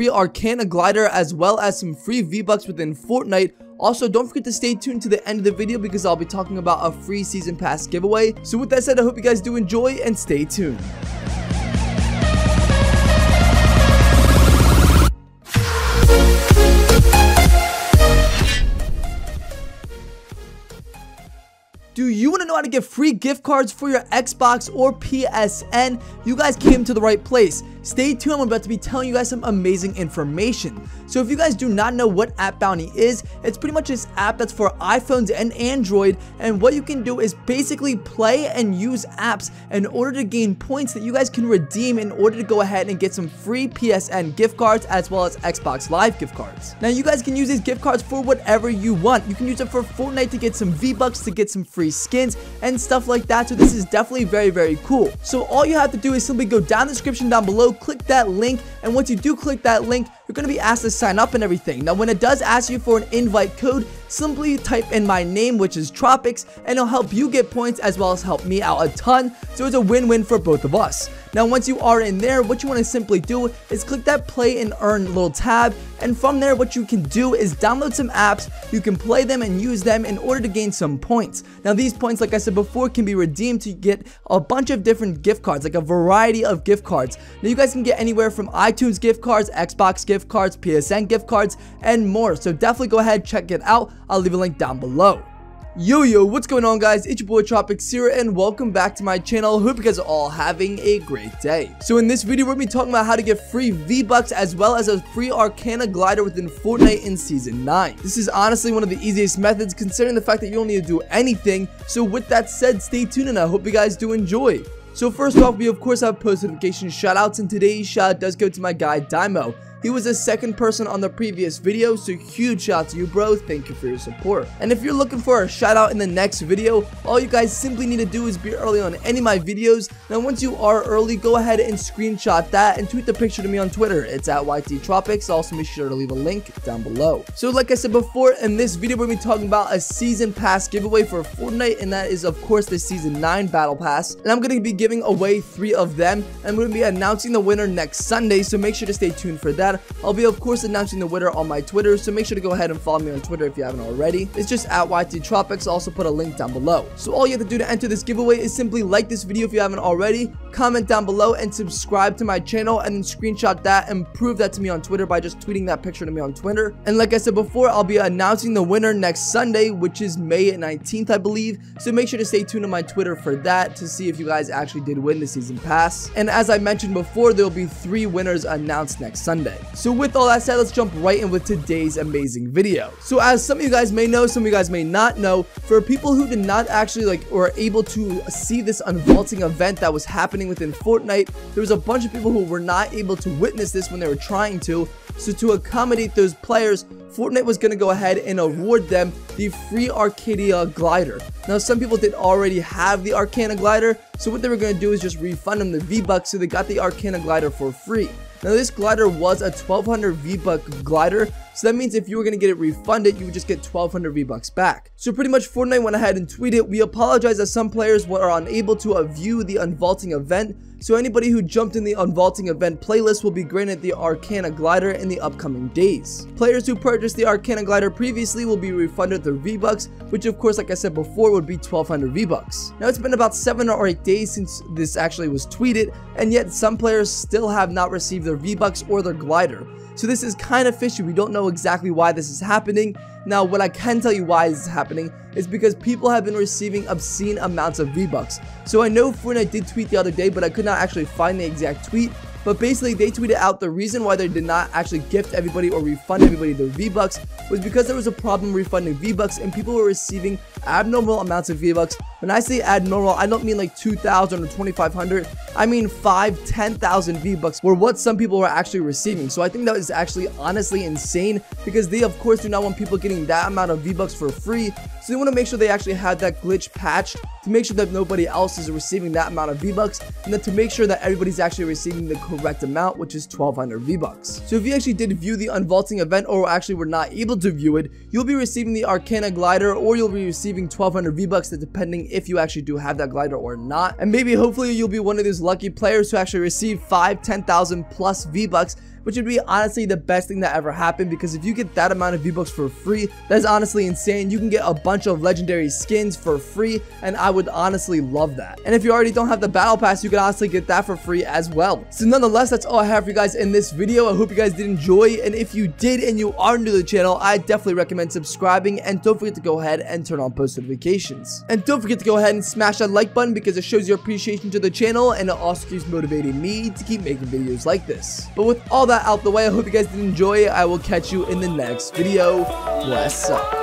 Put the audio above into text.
free Arcana Glider as well as some free V-Bucks within Fortnite. Also, don't forget to stay tuned to the end of the video because I'll be talking about a free season pass giveaway. So with that said, I hope you guys do enjoy and stay tuned. Do you want to know how to get free gift cards for your Xbox or PSN? You guys came to the right place. Stay tuned, I'm about to be telling you guys some amazing information. So if you guys do not know what App Bounty is, it's pretty much this app that's for iPhones and Android, and what you can do is basically play and use apps in order to gain points that you guys can redeem in order to go ahead and get some free PSN gift cards as well as Xbox Live gift cards. Now you guys can use these gift cards for whatever you want. You can use it for Fortnite to get some V-Bucks, to get some free skins and stuff like that. So this is definitely very, very cool. So all you have to do is simply go down the description down below, click that link, and once you do click that link, you're going to be asked to sign up and everything. Now when it does ask you for an invite code, simply type in my name, which is Tropics, and it'll help you get points as well as help me out a ton. So it's a win-win for both of us. Now once you are in there, what you want to simply do is click that play and earn little tab, and from there what you can do is download some apps. You can play them and use them in order to gain some points. Now these points, like I said before, can be redeemed to get a bunch of different gift cards, like a variety of gift cards. Now you guys can get anywhere from iTunes gift cards, Xbox gift cards, PSN gift cards, and more. So definitely go ahead, check it out. I'll leave a link down below. Yo, what's going on, guys? It's your boy Tropic Sierra, and welcome back to my channel. Hope you guys are all having a great day. So in this video, we're going to be talking about how to get free V-Bucks as well as a free Arcana Glider within Fortnite in Season 9. This is honestly one of the easiest methods considering the fact that you don't need to do anything. So with that said, stay tuned and I hope you guys do enjoy. So first off, we of course have post notification shoutouts, and today's shoutout does go to my guy Dymo. He was the second person on the previous video, so huge shout out to you, bro. Thank you for your support. And if you're looking for a shout out in the next video, all you guys simply need to do is be early on any of my videos. Now once you are early, go ahead and screenshot that and tweet the picture to me on Twitter. It's at YTTropics. Also make sure to leave a link down below. So like I said before, in this video we're going to be talking about a season pass giveaway for Fortnite, and that is of course the season 9 battle pass. And I'm going to be giving away 3 of them, and I'm going to be announcing the winner next Sunday, so make sure to stay tuned for that. I'll be of course announcing the winner on my Twitter, so make sure to go ahead and follow me on Twitter if you haven't already. It's just at YTTropics. I'll also put a link down below. So all you have to do to enter this giveaway is simply like this video if you haven't already, comment down below, and subscribe to my channel, and then screenshot that and prove that to me on Twitter by just tweeting that picture to me on Twitter. And like I said before, I'll be announcing the winner next Sunday, which is May 19th, I believe. So make sure to stay tuned to my Twitter for that to see if you guys actually did win the season pass. And as I mentioned before, there will be 3 winners announced next Sunday. So with all that said, let's jump right in with today's amazing video. So as some of you guys may know, some of you guys may not know, for people who did not actually or able to see this unvaulting event that was happening within Fortnite, there was a bunch of people who were not able to witness this when they were trying to. So to accommodate those players, Fortnite was going to go ahead and award them the free Arcadia Glider. Now some people did already have the Arcana Glider, so what they were going to do is just refund them the V-Bucks, so they got the Arcana Glider for free. Now this glider was a 1200 V-Buck glider, so that means if you were going to get it refunded, you would just get 1200 V-Bucks back. So pretty much Fortnite went ahead and tweeted, "We apologize that some players were unable to view the unvaulting event, so anybody who jumped in the unvaulting event playlist will be granted the Arcana Glider in the upcoming days. Players who purchased the Arcana Glider previously will be refunded their V-Bucks, which of course, like I said before, would be 1200 V-Bucks. Now it's been about 7 or 8 days since this actually was tweeted, and yet some players still have not received their V-Bucks or their glider. So this is kind of fishy. We don't know exactly why this is happening. Now what I can tell you why this is happening is because people have been receiving obscene amounts of V-Bucks. So I know Fortnite did tweet the other day, but I could not actually find the exact tweet. But basically they tweeted out the reason why they did not actually gift everybody or refund everybody their V-Bucks was because there was a problem refunding V-Bucks, and people were receiving abnormal amounts of V-Bucks. When I say abnormal, I don't mean like 2,000 or 2,500. I mean 5, 10,000 V-Bucks were what some people were actually receiving. So I think that is actually honestly insane, because they of course do not want people getting that amount of V-Bucks for free. So they want to make sure they actually have that glitch patched to make sure that nobody else is receiving that amount of V-Bucks, and then to make sure that everybody's actually receiving the correct amount, which is 1200 V-Bucks. So if you actually did view the unvaulting event, or actually were not able to view it, you'll be receiving the Arcana Glider, or you'll be receiving 1200 V-Bucks, depending if you actually do have that glider or not. And maybe hopefully you'll be one of those lucky players who actually receive 5, 10,000 plus V-Bucks, which would be honestly the best thing that ever happened, because if you get that amount of V-Bucks for free, that's honestly insane. You can get a bunch of legendary skins for free, and I would honestly love that. And if you already don't have the battle pass, you can honestly get that for free as well. So nonetheless, that's all I have for you guys in this video. I hope you guys did enjoy, and if you did and you are new to the channel, I definitely recommend subscribing, and don't forget to go ahead and turn on post notifications. And don't forget to go ahead and smash that like button, because it shows your appreciation to the channel, and it also keeps motivating me to keep making videos like this. But with all that out the way, I hope you guys did enjoy. I will catch you in the next video. Bless up.